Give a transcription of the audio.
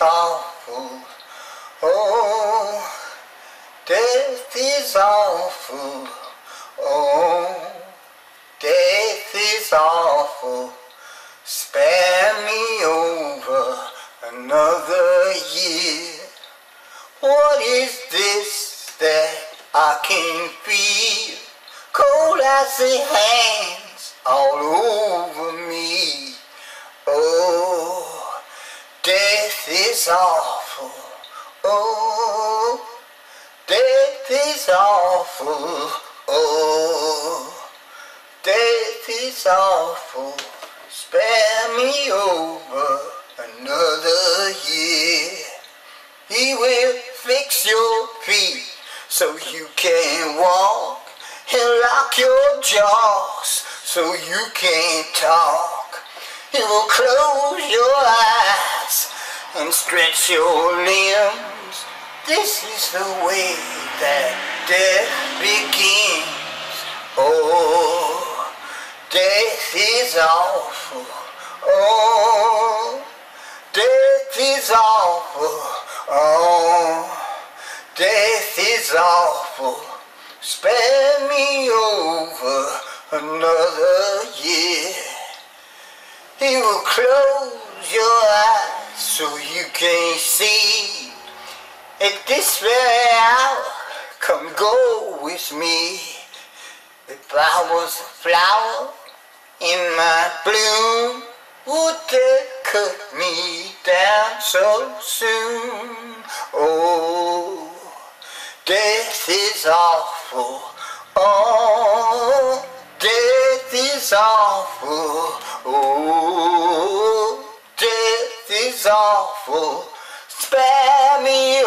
awful, oh, death is awful, oh, death is awful, spare me over another year. What is this that I can feel, cold as the hands all over me? Oh, death is awful, oh, death is awful, oh, death is awful, spare me over another year. He will fix your feet so you can walk, and lock your jaws so you can't talk. He will close your eyes and stretch your limbs. This is the way that death begins. Oh, death is awful. Oh, death is awful. Oh, death is awful, spare me over another year. He will close your eyes so you can see. At this very hour, come go with me. If I was a flower in my bloom, would they cut me down so soon? Oh, death is awful. Oh, death is awful. Oh, death is awful. Spare me.